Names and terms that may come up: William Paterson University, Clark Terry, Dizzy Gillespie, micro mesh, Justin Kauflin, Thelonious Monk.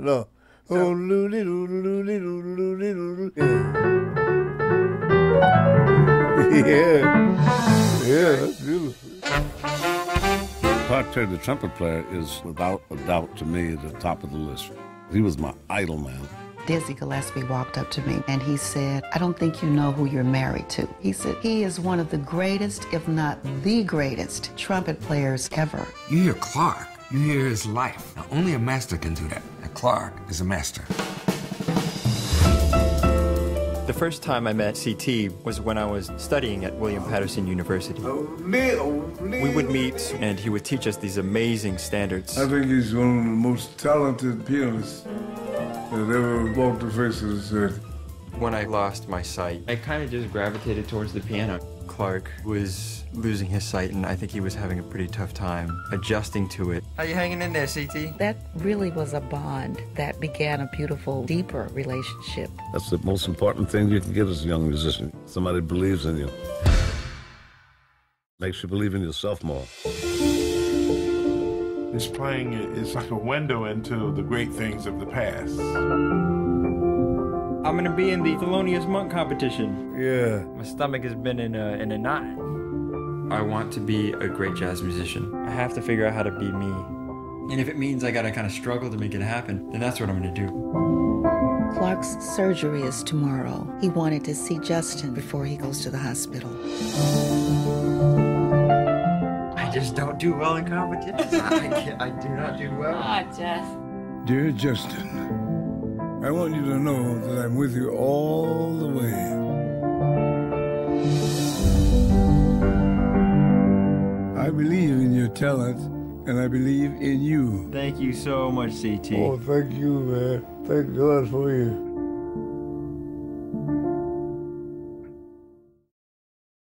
No. So, oh, loo-lee-loo-loo-lee-loo-loo-loo-loo. Yeah. Yeah, that's beautiful. Clark Terry, the trumpet player, is without a doubt to me at the top of the list. He was my idol, man. Dizzy Gillespie walked up to me and he said, I don't think you know who you're married to. He said, he is one of the greatest, if not the greatest, trumpet players ever. You hear Clark, you hear his life. Now, only a master can do that. And Clark is a master. The first time I met CT was when I was studying at William Paterson University. We would meet and he would teach us these amazing standards. I think he's one of the most talented pianists that ever walked the face of this earth. When I lost my sight, I kind of just gravitated towards the piano. Clark was losing his sight, and I think he was having a pretty tough time adjusting to it. How you hanging in there, CT? That really was a bond that began a beautiful, deeper relationship. That's the most important thing you can get as a young musician. Somebody believes in you. Makes you believe in yourself more. His playing is like a window into the great things of the past. I'm going to be in the Thelonious Monk competition. Yeah. My stomach has been in a knot. I want to be a great jazz musician. I have to figure out how to be me. And if it means I got to kind of struggle to make it happen, then that's what I'm going to do. Clark's surgery is tomorrow. He wanted to see Justin before he goes to the hospital. I just don't do well in competitions. I do not do well. Ah, oh, Justin. Dear Justin, I want you to know that I'm with you all the way. I believe in your talent, and I believe in you. Thank you so much, CT. Oh, thank you, man. Thank God for you.